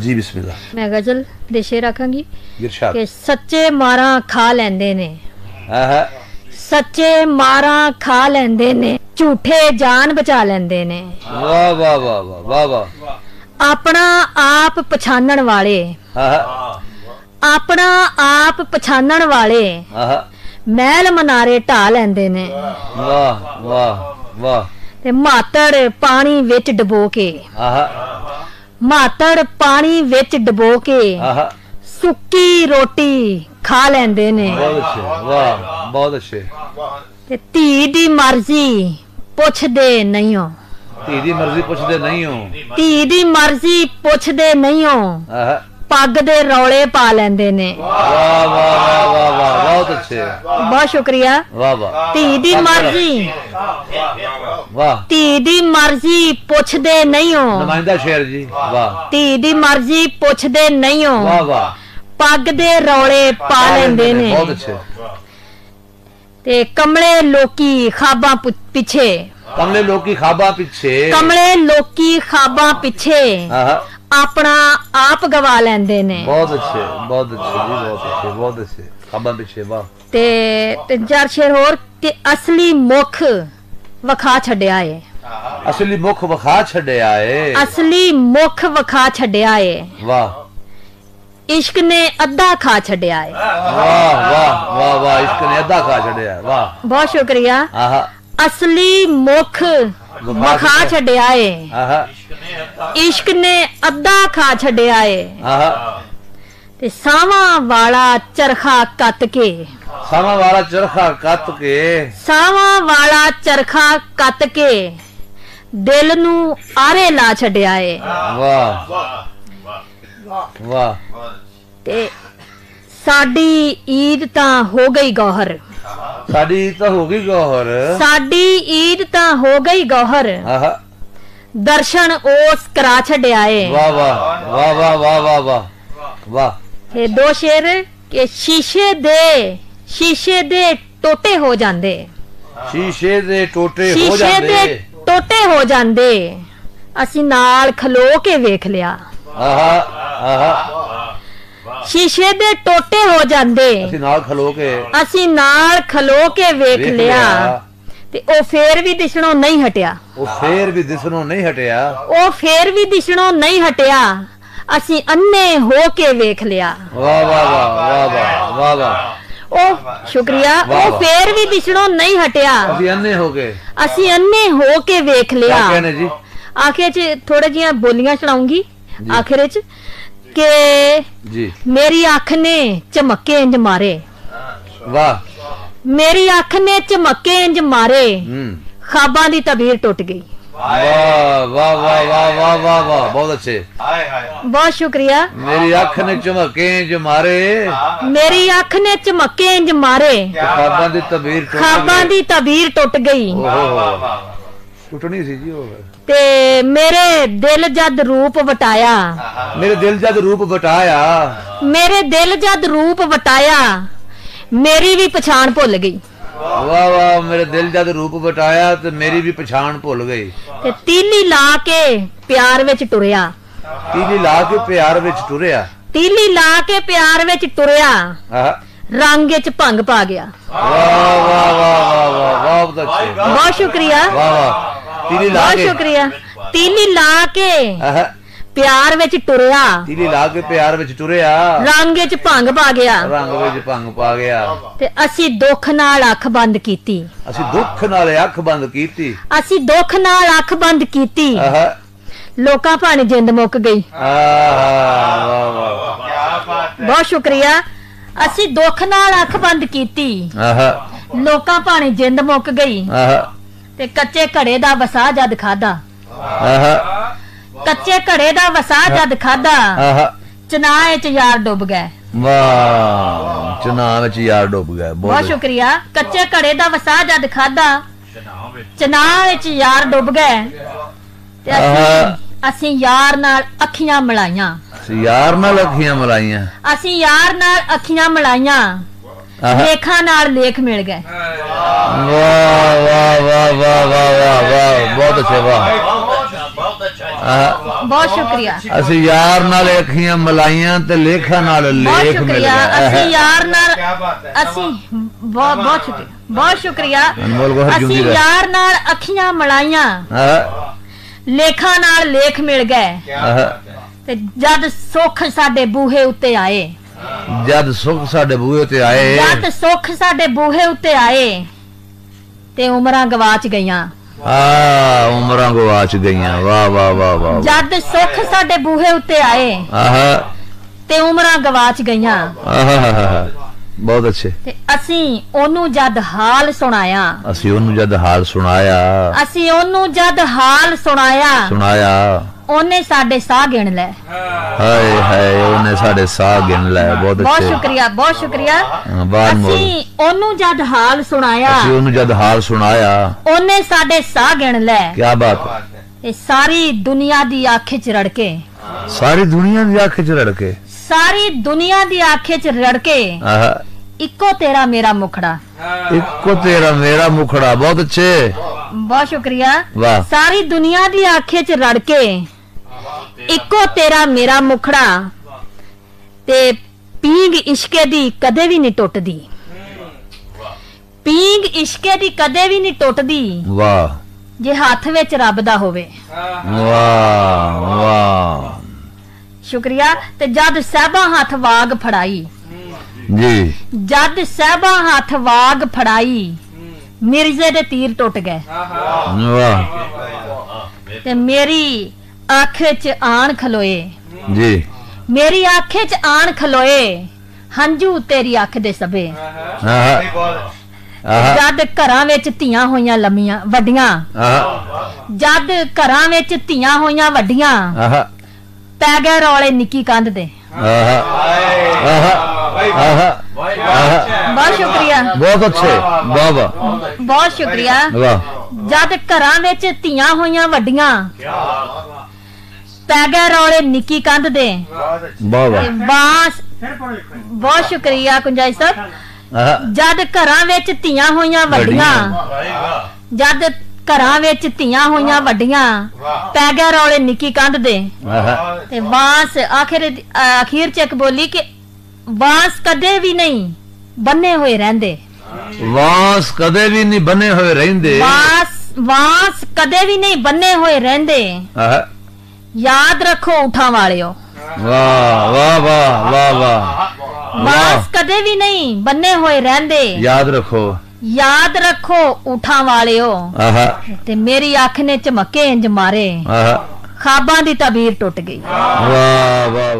जी बिस्मिल्लाह। मैं गजल देशे रखांगी के सच्चे मारा खा लेंदे ने, सच्चे मारा खा लेंदे ने, झूठे जान बचा लेंदे ने। वाह वाह वाह वाह वाह। अपना आप पछाणन वाले, अपना आप पछाणन वाले, महल मनारे ढा लेंदे ने। वाह वाह वाह। ते मातड़ पानी विच डबो के, मातड़ पानी विच डबो के, सुकी रोटी खा लेंदे ने। वाह बहुत अच्छे। ते धी दी मर्जी पुछदे नहीं हो, धी दी मर्जी पुछदे नहीं हो, धी दी मर्जी पुछदे नहीं हो, पग दे रौले पा लेंदे ने। वाह वाह वाह वाह बहुत अच्छे। बहुत शुक्रिया। वाह वाह। धी दी मर्जी, वाह, धी दी मर्जी पुछदे नहीं हो। नुमाइंदा शेर जी। वाह। धी दी मर्जी पुछदे नहीं हो, वाह वाह, पग दे रौले पा लेंदे ने। बहुत अच्छे। ते कमले लोकी खाबा पिछे, कमले लोकी खाबा पिछे, कमले लोकी खाबा पिछे, अपना आप गवा लेंदे ने। बहुत अच्छे बहुत अच्छे जी, बहुत अच्छे बहुत अच्छे। खाबा पिछे वाह। ते चार शेर होर के असली मुख वखा छड्या ए, असली मुख वखा छड्या ए, असली मुख वखा छड्या ए, वाह, इश्क ने अद्धा खा छड्या ए। वाह वाह वाह वाह। इश्क ने अद्धा खा छड्या। वाह बहुत शुक्रिया। असली मुख वखा छड्या ए, इश्क ने अद्धा खा छड्या ए। सावा वाला चरखा कत के, सावा वाला चरखा कत के, सावा वाला चरखा कत के, दिल नू आरे ला छड्या ए। वाह वाह। ते साडी ईद ता हो गई गौहर, साडी ईद ता हो गई गौहर, साडी ईद ता हो गई गौहर, दर्शन ओस करा छड्या ए। वाह वाह वाह वाह वाह वाह वाह वाह। ये दो शेर के शीशे दे, शीशे दे टोटे हो जांदे, शीशे दे टोटे हो जांदे, शीशे दे टोटे हो जांदे, असी नाल खलो के वेख लिया। आहा आहा। शीशे दे टोटे हो जांदे, असी नाल खलो के, असी नाल खलो के वेख लिया। फेर भी दिसणों नहीं हटिया, ओ फेर भी दिसणों नहीं हटिया, ओ फेर भी दिसणों नहीं हटिया, असी अन्ने हो के वेख लिया। वाह वाह वाह वाह वाह वाह। ओ शुक्रिया। ओ फेर भी दिसणों नहीं हटिया, असी अन्ने हो के, असी अन्ने हो के वेख लिया। आखिर च थोड़ा जिया बोलियां चढ़ाऊंगी आखिर च के मेरी अख ने चमके इंज मारे। वाह। मेरी अख ने चमके इंज मारे, खाबां दी तबीर टूट गई। वाह वाह वाह वाह वाह वाह वाह बहुत अच्छे। बहुत शुक्रिया। मेरी अख ने चमके इंज मारे, मेरी अख ने चमके इंज मारे, खाबां दी तबीर, खाबां दी तबीर टूट गई। टूटनी सी जी। ते मेरे दिल जद रूप वटाया, मेरे दिल जद रूप वटाया, मेरे दिल जद रूप वटाया, मेरी भी पछाण भुल गई। वाह वाह। मेरे दिल जद रूप बटाया ते मेरी भी पछाण भुल गई। ते तीली ला के प्यार विच टुरिया, तीली ला के प्यार विच टुरिया, तीली ला के प्यार विच टुरिया, रंग विच भंग पा गया। वाह वाह वाह वाह बहुत अच्छे। बहुत शुक्रिया। वाह। तीली ला के, शुक्रिया। तीली ला के प्यार विच टुरिया, तीली ला के प्यार विच टुरिया, रंग विच भंग पा गया, रंग विच भंग पा गया। ते असी दुख नाल अख बंद कीती, असी दुख नाल अख बंद कीती, असी दुख नाल अख बंद कीती, लोकां भाणी जिंद मुक गई। बहुत शुक्रिया। असी दुख नाल अख बंद कीती, लोकां भाणी जिंद मुक गई। ते कच्चे घड़े दा वसा जद खादा, कच्चे घड़े दा वसा जद खादा, चनाह विच यार डुब गए। वाह। चनाह विच यार डुब गए। बहुत शुक्रिया। कच्चे घड़े दा वसा जद खादा, चनाह विच यार डुब गए। असी यार नाल अखियां मिलाइयां, यार नाल अखियां मिलाइयां, असी यार नाल अखियां मिलाइयां, लेखा नाल लेख मिल गए। वाह वाह वाह वाह वाह वाह बहुत अच्छे। वाह। बहुत शुक्रिया। असि यार नाल अखियां मिलाइयां ते लेखा नाल लेख मिला। असि यार नाल असि बहुत शुक्रिया, बहुत शुक्रिया। असि यार नाल अखियां मिलाइयां लेखा नाल लेख मिल गए। ते जद सुख साडे बूहे उत्ते आए, जद सुख साडे बूहे उत्ते आए, जद सुख साडे बूहे उत्ते आए ते उमरां गवाच गईयां। उमरां गवाच गईयां। वाह वाह वाह वाह। जद सुख साडे बूहे उत्ते आए ते उमरां गवाच गईयां। बहुत अच्छे। ते असी ओनू जद हाल सुनाया, असी ओनू जद हाल सुनाया, असी ओनू जद हाल सुनाया सुनाया, ओने साडे साह गिन ले। हाय हाय, ओने साडे साह गिन ले। बहुत अच्छे, बहुत शुक्रिया, बहुत शुक्रिया। असी ओनू जद हाल सुनाया, असी ओनू जद हाल सुनाया, ओने साडे साह गिन ले। क्या बात है। ये सारी दुनिया दी आंखें च रड़के, सारी दुनिया दी आंखें च रड़के, सारी दुनिया दी आंखें च रड़के, इको तेरा मेरा मुखड़ा, इको तेरा मेरा मुखड़ा। बहुत अच्छे, बहुत शुक्रिया। सारी दुनिया दी आंखें च रड़के इको तेरा मेरा मुखड़ा, ते पींग इश्के दी कदे भी नहीं टुटदी, पींग इश्के दी कदे भी नहीं टुटदी। वाह। जे हाथ विच रब दा होवे। वाह वाह, शुक्रिया। ते जद साहबा हाथ वाग फड़ाई जी, जद साहबा हाथ वाग फड़ाई, मिर्जे दे तीर टुट गए। वाह। ते मेरी आंखे च आन खलोए जी, मेरी आंखे च आन खलोए, हंजू तेरी आंख दे सभे। जद घरां विच धीआं होईयां लम्मियां वड्डियां, जद घरां विच धीआं होईयां वड्डियां, पै गए रौले निक्की कंध दे। बहुत शुक्रिया, बहुत अच्छे, बहुत शुक्रिया। जद घरां विच धीआं होईयां वड्डियां, पै गए रौले निक्की कंध दे। बहुत शुक्रिया कुंजाई साहब। जद घरां विच धीआं होईयां वड्डियां, जद घरां विच धीआं होईयां वड्डियां, पै गए रौले निक्की कंध दे। ते बांस आखिर चेक बोली कि बांस कदे भी नहीं बने हुए रहंदे, बांस कदे भी नहीं बने हुए रहंदे, बांस कदे भी नहीं बने हुए रहंदे, याद रखो उठां वालियो। वाह वाह वाह वाह वाह। बांस कदे भी नहीं बने हुए रहंदे, याद रखो, याद रखो उठां वालियो। ते मेरी आंख ने झमके इंज मारे, खाबां दी तबीर टुट गई। वाह वाह।